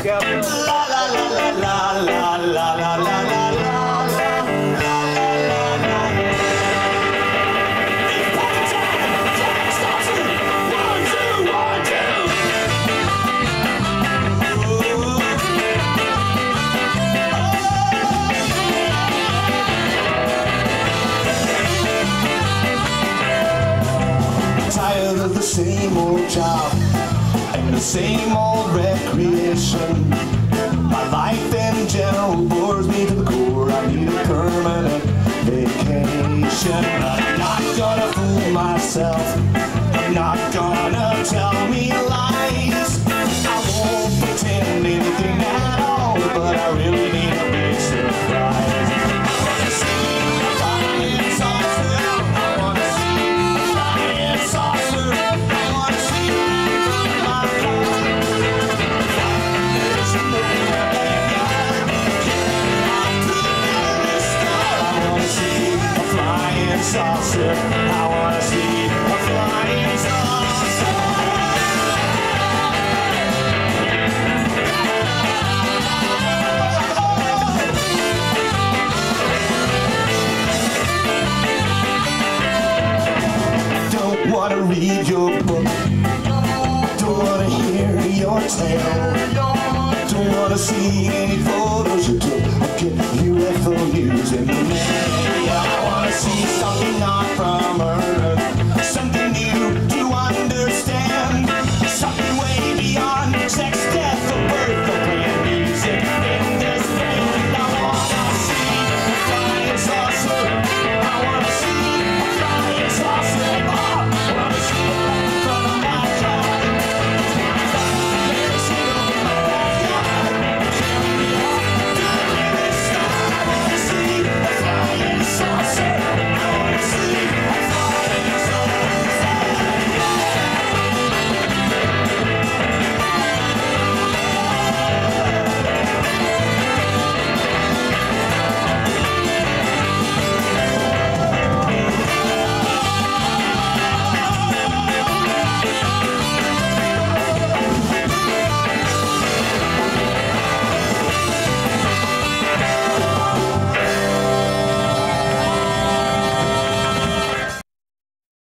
together. La la la la la la la la la. Tired of the same old job and the same old recreation. My life in general bores me to the core. I need a permanent vacation. I'm not gonna fool myself. I'm not gonna tell me lies. I won't pretend anything at all, but I really need a big surprise. Saucer. I want to see a flying saucer. Don't want to read your book. Don't want to hear your tale. Don't want to see any photos you took. Get UFO news in the mail. I want to see.